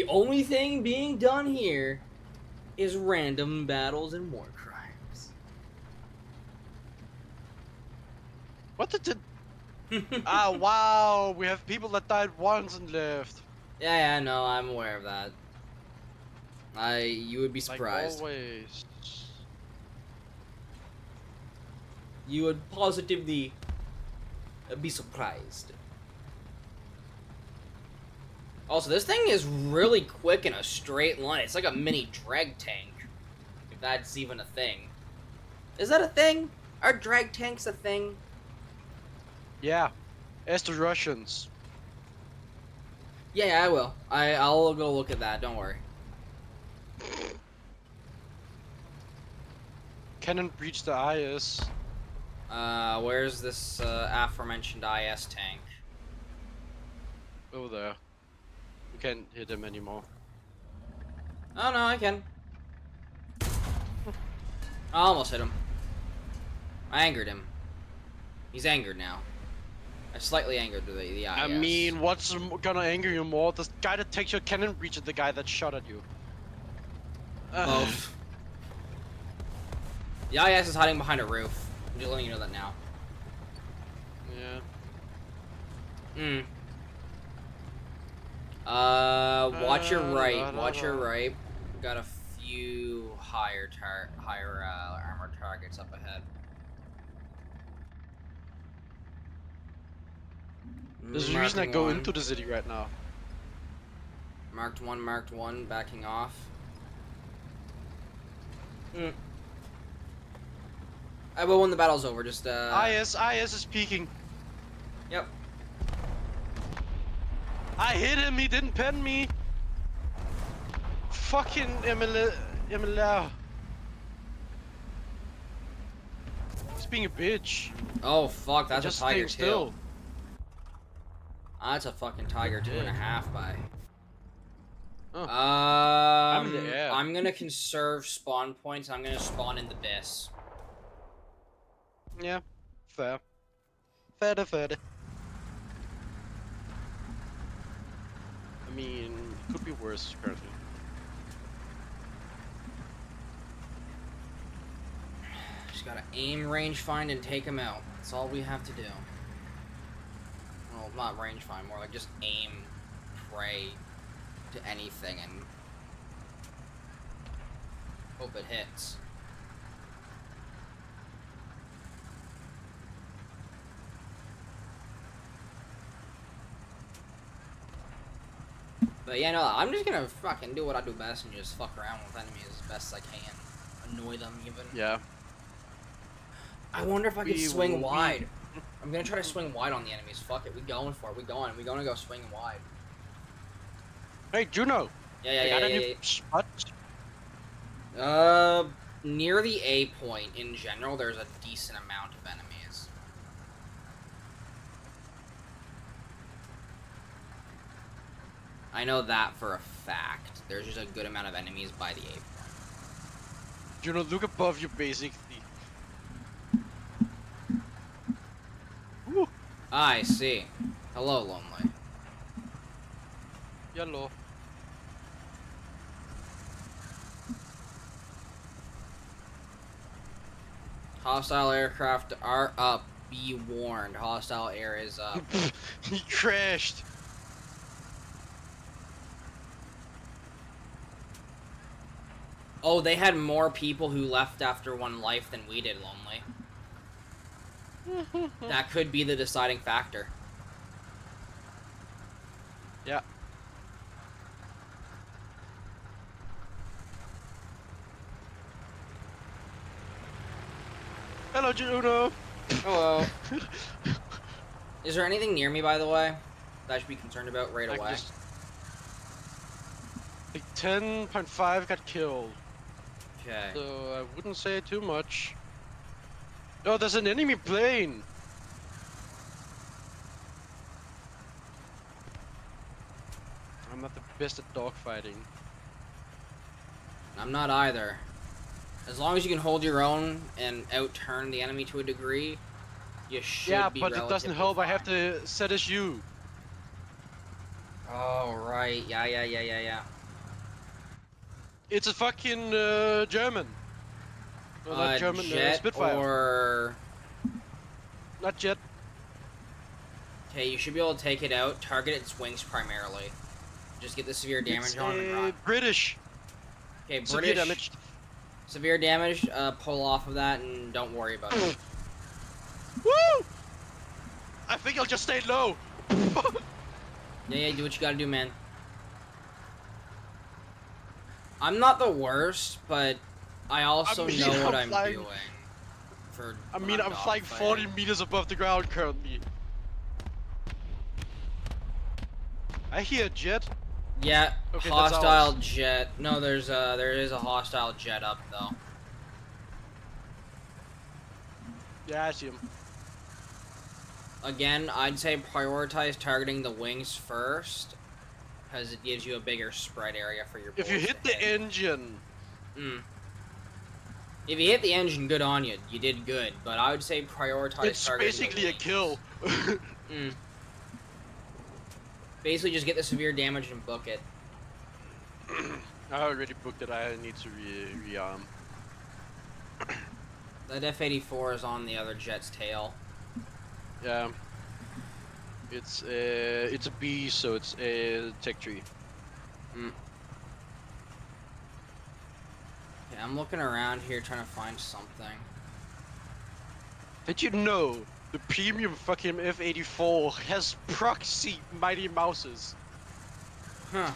The only thing being done here is random battles and war crimes. What the... Ah, wow, we have people that died once and lived. Yeah, I know, I'm aware of that. You would be surprised. Like always. You would positively be surprised. Also, this thing is really quick in a straight line. It's like a mini drag tank, if that's even a thing. Is that a thing? Are drag tanks a thing? Yeah, ask the Russians. Yeah, I will. I'll go look at that. Don't worry. Cannon breached the IS. Where's this aforementioned IS tank? Over there. You can't hit him anymore. Oh no, I can. I almost hit him. I angered him. He's angered now. I slightly angered the IS. I mean, what's gonna anger you more? The guy that takes your cannon breach or the guy that shot at you? Both. The IS is hiding behind a roof. I'm just letting you know that now. Yeah. Hmm. Watch your right. Watch your right. Got a few higher armored targets up ahead. There's a reason I go into the city right now. Marked one, backing off. Mm. I will when the battle's over, just IS is peeking. Yep. I hit him, he didn't pen me. Fucking MLR. He's being a bitch. Oh fuck, that's a tiger too. That's a fucking tiger 2.5 by. Oh. I'm gonna conserve spawn points. I'm gonna spawn in the abyss. Yeah, fair. Fair. I mean, it could be worse currently. Just gotta aim, range find, and take him out. That's all we have to do. Well, not range find, more like just aim, pray to anything, and hope it hits. But yeah, no, I'm just gonna fucking do what I do best and just fuck around with enemies as best I can. Annoy them even. Yeah. I wonder if I could swing wide. I'm gonna try to swing wide on the enemies. Fuck it, we going for it. We gonna go swing wide. Hey, Juno. Yeah. Spot? Near the A point in general, there's a decent amount of enemies. I know that for a fact. There's just a good amount of enemies by the ape. You know, look above you, basically. Ooh. I see. Hello, lonely. Hello. Hostile aircraft are up. Be warned. Hostile air is up. He crashed. Oh, they had more people who left after one life than we did, Lonely. That could be the deciding factor. Yeah. Hello, Juno. Hello. Is there anything near me, by the way, that I should be concerned about right away? Like 10.5 got killed. Okay. So I wouldn't say too much. Oh, there's an enemy plane! I'm not the best at dogfighting. I'm not either. As long as you can hold your own and outturn the enemy to a degree, you should be relatively fine. Yeah, but it doesn't help. I have to set as you. Oh, right. right. Yeah. It's a fucking German. Well, not German, Spitfire. Or... Not jet. Okay, you should be able to take it out. Target its wings primarily. Just get the severe damage on and run. British. Okay, British. Severe damage. Severe damage. Pull off of that and don't worry about it. Woo! I think I'll just stay low. Yeah, do what you gotta do, man. I'm not the worst, but I also know what I'm doing. I mean, I'm flying 40 meters above the ground currently. I hear a jet. Yeah, okay, hostile jet. No, there's there is a hostile jet up though. Yeah, I see him. Again, I'd say prioritize targeting the wings first, because it gives you a bigger spread area for your. If you hit the engine. If you hit the engine, good on you. You did good, but I would say prioritize. It's basically a kill. Basically, just get the severe damage and book it. I already booked it. I need to rearm. That F-84 is on the other jet's tail. Yeah. It's a B, so it's a tech tree. Yeah, I'm looking around here trying to find something. Did you know the premium fucking F-84 has proxy Mighty Mouses? Huh.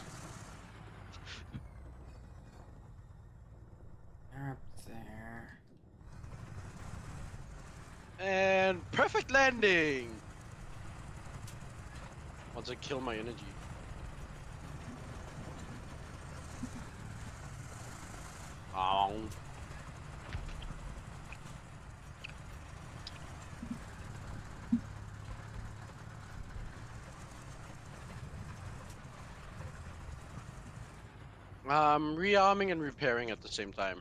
They're up there. And perfect landing! Once I kill my energy. Ow. Rearming and repairing at the same time.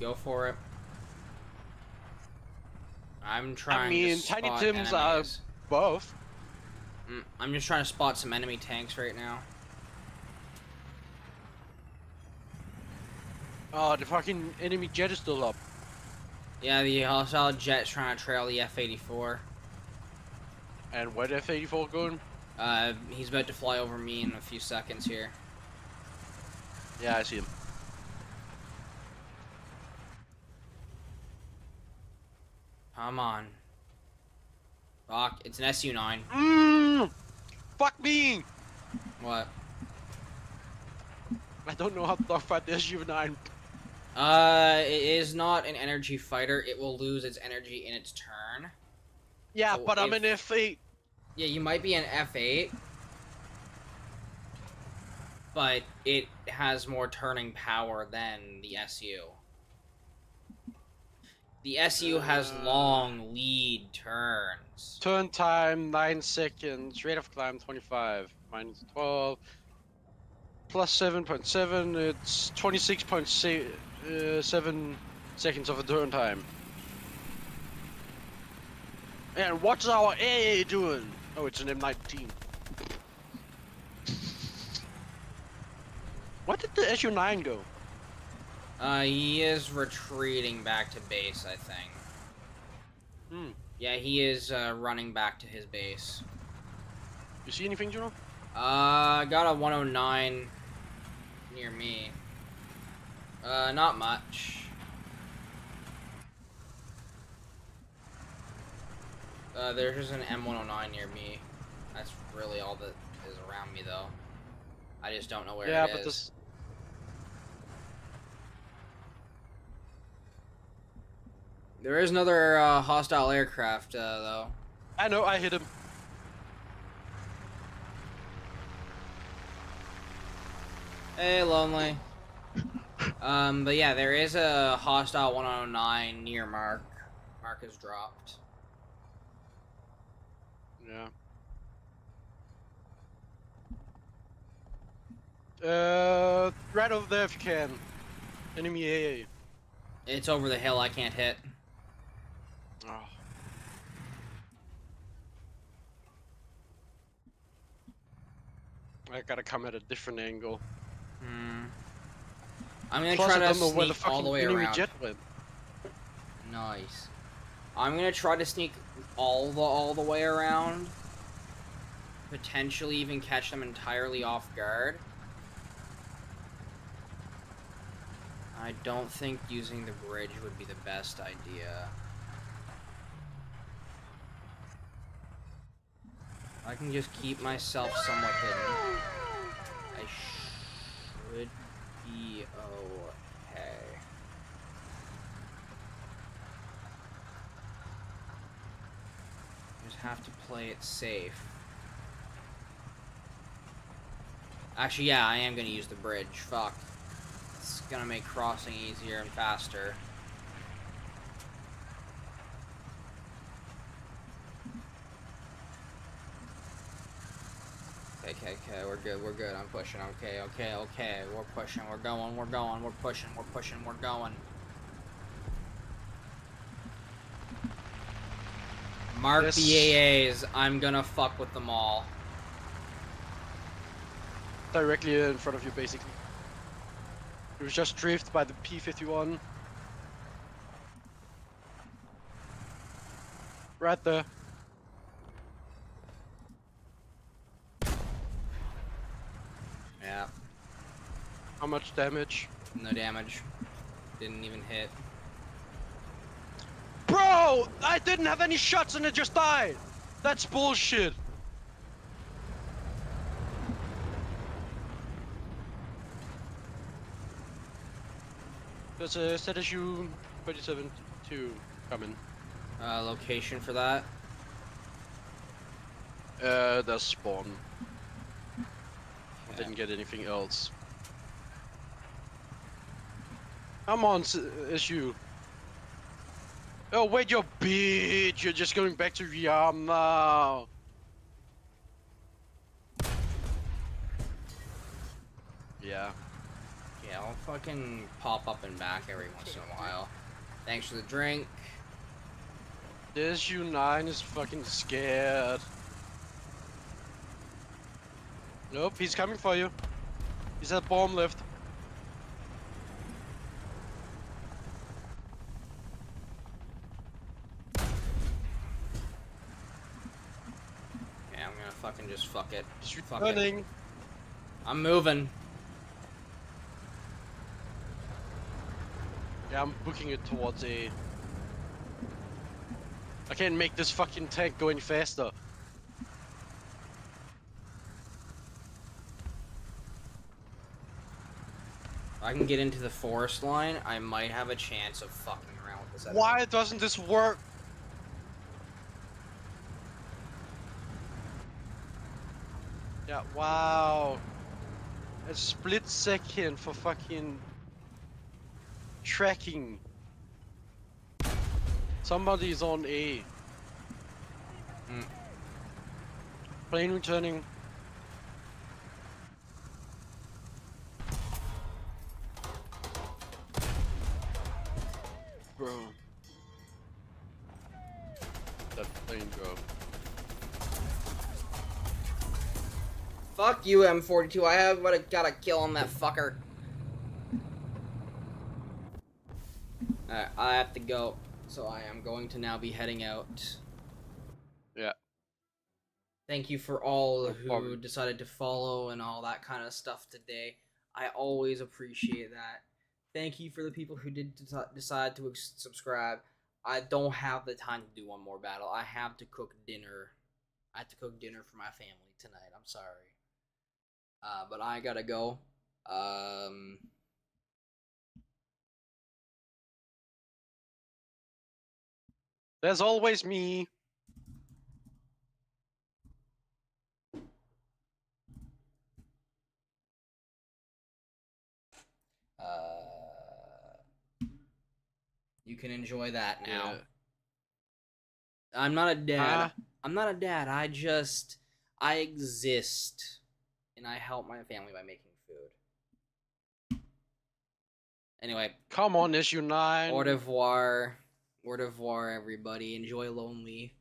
Go for it. I'm trying to spot Tiny Tims enemies. Are both. I'm just trying to spot some enemy tanks right now. Oh, the fucking enemy jet is still up. Yeah, the hostile jet's trying to trail the F-84. And where F-84 going? He's about to fly over me in a few seconds here. Yeah, I see him. Come on. Fuck, it's an Su-9. Fuck me! What? I don't know how to dogfight the Su-9. It is not an energy fighter. It will lose its energy in its turn. Yeah, so but I'm an F-8. Yeah, you might be an F-8. But it has more turning power than the SU. The SU has long lead turns. Turn time, 9 seconds. Rate of climb, 25. Minus 12. Plus 7.7. It's 26.7 seconds of a turn time. And what's our AA doing? Oh, it's an M19. Where did the Su-9 go? He is retreating back to base, I think. Yeah, he is running back to his base. You see anything, Juno? I got a 109 near me. Not much. There's just an M109 near me. That's really all that is around me, though. I just don't know where it is. Yeah, but this... There is another hostile aircraft, though. I know, I hit him. Hey, Lonely. But yeah, there is a hostile 109 near Mark. Mark is dropped. Yeah. Right over there if you can. Enemy AA. It's over the hill, I can't hit. Oh. I gotta come at a different angle. I'm gonna try to sneak all the way around. Nice. I'm gonna try to sneak all the way around. Potentially even catch them entirely off guard. I don't think using the bridge would be the best idea. I can just keep myself somewhat hidden. I should be okay. Just have to play it safe. Actually, yeah, I am gonna use the bridge. Fuck. It's gonna make crossing easier and faster. Okay, we're good, I'm pushing, okay, we're pushing, we're going. Mark the AAs, I'm gonna fuck with them all. Directly in front of you, basically. It was just drift by the P-51. Right there. Yeah. How much damage? No damage. Didn't even hit. Bro! I didn't have any shots and it just died! That's bullshit! There's a CSU-27 coming. Location for that? That's spawn. Didn't get anything else. Come on, SU. Oh, wait, you're bitch. You're just going back to Vietnam now. Yeah. Yeah, I'll fucking pop up and back every once in a while. Thanks for the drink. This SU-9 is fucking scared. Nope, he's coming for you. He's at bomb lift. Yeah, I'm gonna fucking just fuck it. Fuck it. I'm moving. Yeah, I'm booking it towards A. I can't make this fucking tank go any faster. I can get into the forest line, I might have a chance of fucking around with this. Why doesn't this work? Yeah, wow. A split second for fucking tracking. Somebody's on A. Plane returning. Bro. That plane drove. Fuck you, M42. I have gotta kill on that fucker. Alright, I have to go. So I am going to now be heading out. Yeah. Thank you for all who decided to follow and all that kind of stuff today. I always appreciate that. Thank you for the people who did decide to subscribe. I don't have the time to do one more battle. I have to cook dinner. I have to cook dinner for my family tonight. I'm sorry. But I gotta go. There's always me. You can enjoy that now. Yeah. I'm not a dad. I'm not a dad. I exist, and I help my family by making food. Anyway. Come on, SU-9. Au revoir. Au revoir, everybody. Enjoy Lonely.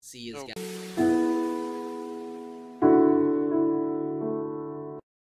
See you guys.